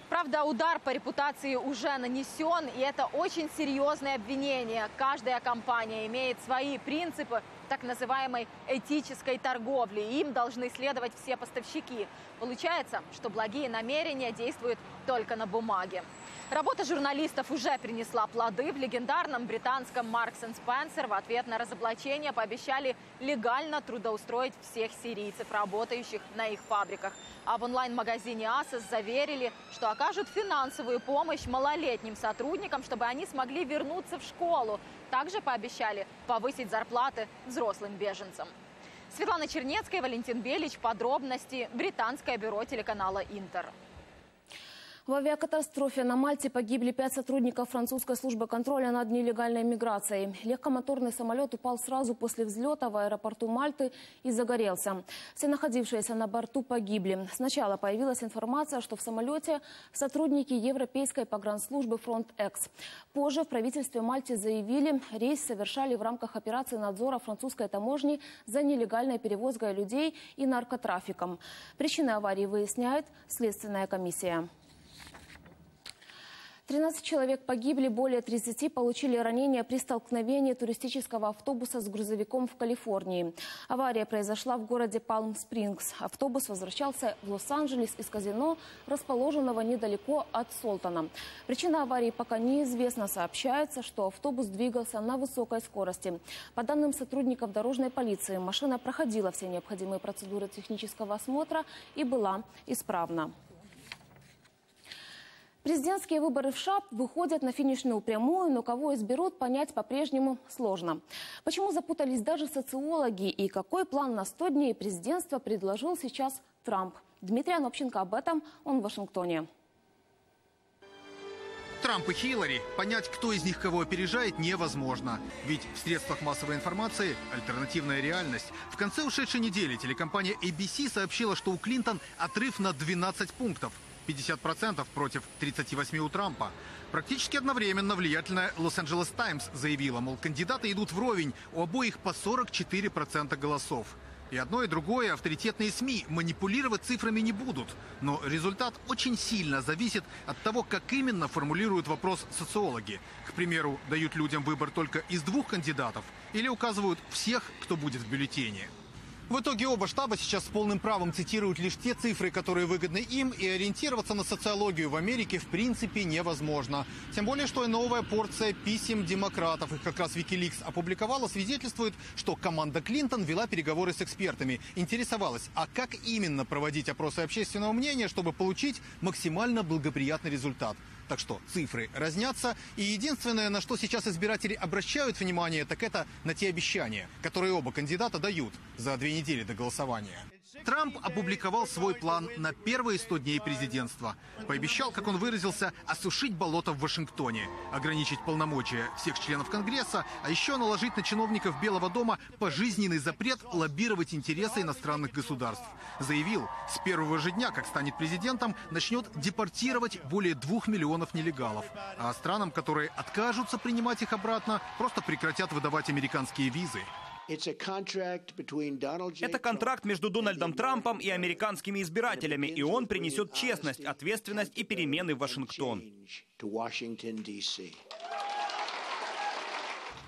Правда, удар по репутации уже нанесен, и это очень серьезное обвинение. Каждая компания имеет свои принципы так называемой этической торговли. Им должны следовать все поставщики. Получается, что благие намерения действуют только на бумаге. Работа журналистов уже принесла плоды. В легендарном британском Маркс энд Спенсер в ответ на разоблачение пообещали легально трудоустроить всех сирийцев, работающих на их фабриках. А в онлайн-магазине Асос заверили, что окажут финансовую помощь малолетним сотрудникам, чтобы они смогли вернуться в школу. Также пообещали повысить зарплаты взрослым беженцам. Светлана Чернецкая, Валентин Белич. Подробности. Британское бюро телеканала «Интер». В авиакатастрофе на Мальте погибли пять сотрудников французской службы контроля над нелегальной миграцией. Легкомоторный самолет упал сразу после взлета в аэропорту Мальты и загорелся. Все находившиеся на борту погибли. Сначала появилась информация, что в самолете сотрудники Европейской погранслужбы «Фронтекс». Позже в правительстве Мальты заявили, рейс совершали в рамках операции надзора французской таможни за нелегальной перевозкой людей и наркотрафиком. Причины аварии выясняет следственная комиссия. тринадцать человек погибли, более тридцати получили ранения при столкновении туристического автобуса с грузовиком в Калифорнии. Авария произошла в городе Палм-Спрингс. Автобус возвращался в Лос-Анджелес из казино, расположенного недалеко от Солтона. Причина аварии пока неизвестна. Сообщается, что автобус двигался на высокой скорости. По данным сотрудников дорожной полиции, машина проходила все необходимые процедуры технического осмотра и была исправна. Президентские выборы в США выходят на финишную прямую, но кого изберут, понять по-прежнему сложно. Почему запутались даже социологи и какой план на сто дней президентства предложил сейчас Трамп? Дмитрий Анабченко об этом, он в Вашингтоне. Трамп и Хиллари, понять, кто из них кого опережает, невозможно. Ведь в средствах массовой информации альтернативная реальность. В конце ушедшей недели телекомпания эй би си сообщила, что у Клинтон отрыв на двенадцать пунктов. пятьдесят процентов против тридцати восьми у Трампа. Практически одновременно влиятельная «Лос-Анджелес Таймс» заявила, мол, кандидаты идут вровень, у обоих по сорок четыре процента голосов. И одно и другое авторитетные СМИ манипулировать цифрами не будут. Но результат очень сильно зависит от того, как именно формулируют вопрос социологи. К примеру, дают людям выбор только из двух кандидатов или указывают всех, кто будет в бюллетене. В итоге оба штаба сейчас с полным правом цитируют лишь те цифры, которые выгодны им, и ориентироваться на социологию в Америке в принципе невозможно. Тем более, что и новая порция писем демократов, их как раз Wikileaks опубликовала, свидетельствует, что команда Клинтон вела переговоры с экспертами, интересовалась, а как именно проводить опросы общественного мнения, чтобы получить максимально благоприятный результат. Так что цифры разнятся, и единственное, на что сейчас избиратели обращают внимание, так это на те обещания, которые оба кандидата дают за две недели до голосования. Трамп опубликовал свой план на первые сто дней президентства. Пообещал, как он выразился, осушить болото в Вашингтоне, ограничить полномочия всех членов Конгресса, а еще наложить на чиновников Белого дома пожизненный запрет лоббировать интересы иностранных государств. Заявил, с первого же дня, как станет президентом, начнет депортировать более двух миллионов нелегалов. А странам, которые откажутся принимать их обратно, просто прекратят выдавать американские визы. Это контракт между Дональдом Трампом и американскими избирателями, и он принесет честность, ответственность и перемены в Вашингтон.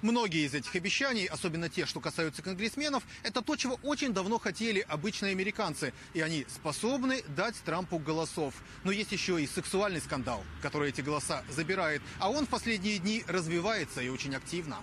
Многие из этих обещаний, особенно те, что касаются конгрессменов, это то, чего очень давно хотели обычные американцы. И они способны дать Трампу голосов. Но есть еще и сексуальный скандал, который эти голоса забирает. А он в последние дни развивается и очень активно.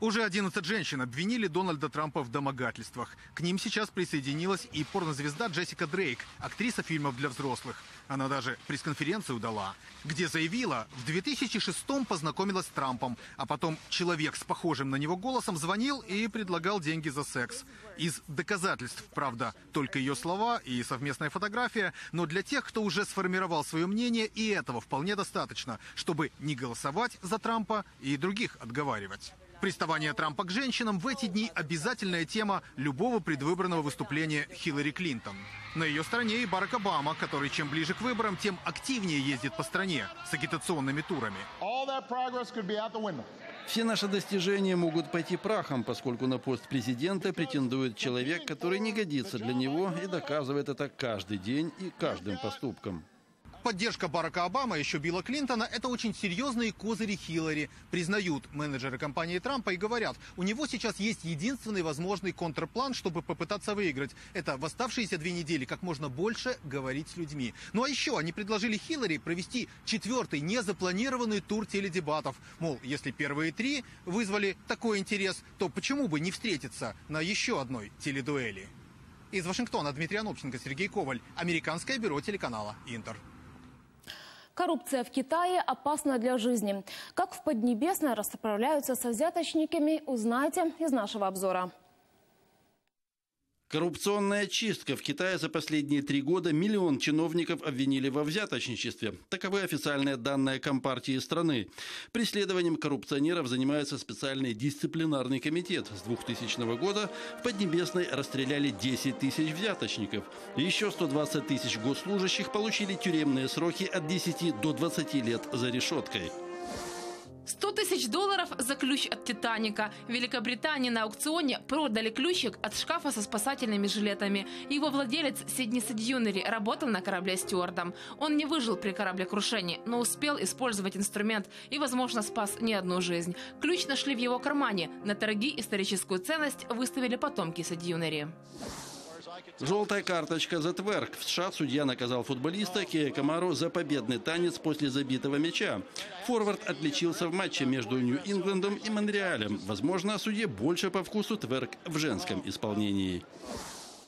Уже одиннадцать женщин обвинили Дональда Трампа в домогательствах. К ним сейчас присоединилась и порнозвезда Джессика Дрейк, актриса фильмов для взрослых. Она даже пресс-конференцию дала, где заявила, в две тысячи шестом познакомилась с Трампом, а потом человек с похожим на него голосом звонил и предлагал деньги за секс. Из доказательств, правда, только ее слова и совместная фотография, но для тех, кто уже сформировал свое мнение, и этого вполне достаточно, чтобы не голосовать за Трампа и других отговаривать. Приставание Трампа к женщинам в эти дни обязательная тема любого предвыборного выступления Хиллари Клинтон. На ее стороне и Барак Обама, который чем ближе к выборам, тем активнее ездит по стране с агитационными турами. Все наши достижения могут пойти прахом, поскольку на пост президента претендует человек, который не годится для него и доказывает это каждый день и каждым поступком. Поддержка Барака Обамы, еще Билла Клинтона, это очень серьезные козыри Хиллари, признают менеджеры компании Трампа и говорят, у него сейчас есть единственный возможный контрплан, чтобы попытаться выиграть. Это в оставшиеся две недели как можно больше говорить с людьми. Ну а еще они предложили Хиллари провести четвертый незапланированный тур теледебатов. Мол, если первые три вызвали такой интерес, то почему бы не встретиться на еще одной теледуэли? Из Вашингтона Дмитрий Анабченко, Сергей Коваль, Американское бюро телеканала «Интер». Коррупция в Китае опасна для жизни. Как в Поднебесной расправляются со взяточниками, узнаете из нашего обзора. Коррупционная чистка. В Китае за последние три года миллион чиновников обвинили во взяточничестве. Таковы официальные данные компартии страны. Преследованием коррупционеров занимается специальный дисциплинарный комитет. С двухтысячного года в Поднебесной расстреляли десять тысяч взяточников. Еще сто двадцать тысяч госслужащих получили тюремные сроки от десяти до двадцати лет за решеткой. сто тысяч долларов за ключ от «Титаника». В Великобритании на аукционе продали ключик от шкафа со спасательными жилетами. Его владелец Сидни Садьюнери работал на корабле стюардом. Он не выжил при кораблекрушении, но успел использовать инструмент и, возможно, спас не одну жизнь. Ключ нашли в его кармане. На торги историческую ценность выставили потомки Садьюнери. Желтая карточка за тверк. В США судья наказал футболиста Кея Камару за победный танец после забитого мяча. Форвард отличился в матче между Нью-Инглендом и Монреалем. Возможно, судье больше по вкусу тверк в женском исполнении.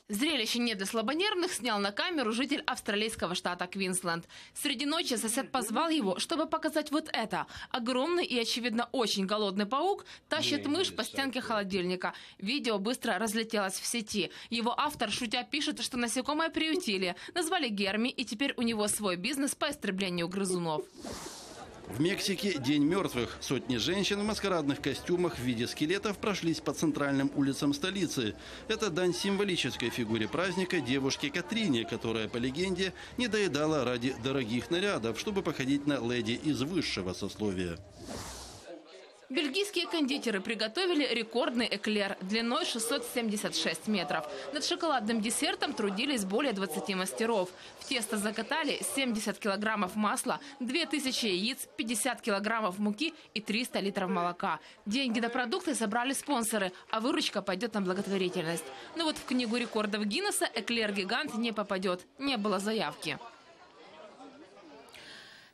Зрелище не для слабонервных снял на камеру житель австралийского штата Квинсленд. Среди ночи сосед позвал его, чтобы показать вот это. Огромный и, очевидно, очень голодный паук тащит мышь по стенке холодильника. Видео быстро разлетелось в сети. Его автор, шутя, пишет, что насекомое приютили, назвали Герми, и теперь у него свой бизнес по истреблению грызунов. В Мексике день мертвых. Сотни женщин в маскарадных костюмах в виде скелетов прошлись по центральным улицам столицы. Это дань символической фигуре праздника девушке Катрине, которая, по легенде, не доедала ради дорогих нарядов, чтобы походить на леди из высшего сословия. Бельгийские кондитеры приготовили рекордный эклер длиной шестьсот семьдесят шесть метров. Над шоколадным десертом трудились более двадцати мастеров. В тесто закатали семьдесят килограммов масла, две тысячи яиц, пятьдесят килограммов муки и триста литров молока. Деньги на продукты собрали спонсоры, а выручка пойдет на благотворительность. Но вот в книгу рекордов Гиннесса эклер-гигант не попадет. Не было заявки.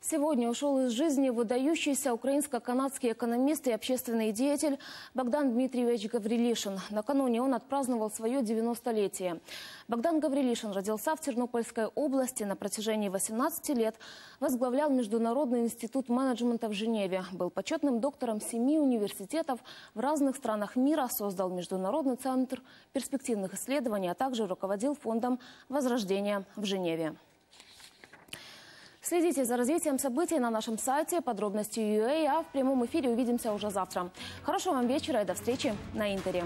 Сегодня ушел из жизни выдающийся украинско-канадский экономист и общественный деятель Богдан Дмитриевич Гаврилишин. Накануне он отпраздновал свое девяностолетие. Богдан Гаврилишин родился в Тернопольской области. На протяжении восемнадцати лет возглавлял Международный институт менеджмента в Женеве. Был почетным доктором семи университетов в разных странах мира, создал Международный центр перспективных исследований, а также руководил фондом возрождения в Женеве. Следите за развитием событий на нашем сайте, подробности ю эй, а в прямом эфире увидимся уже завтра. Хорошего вам вечера и до встречи на Интере.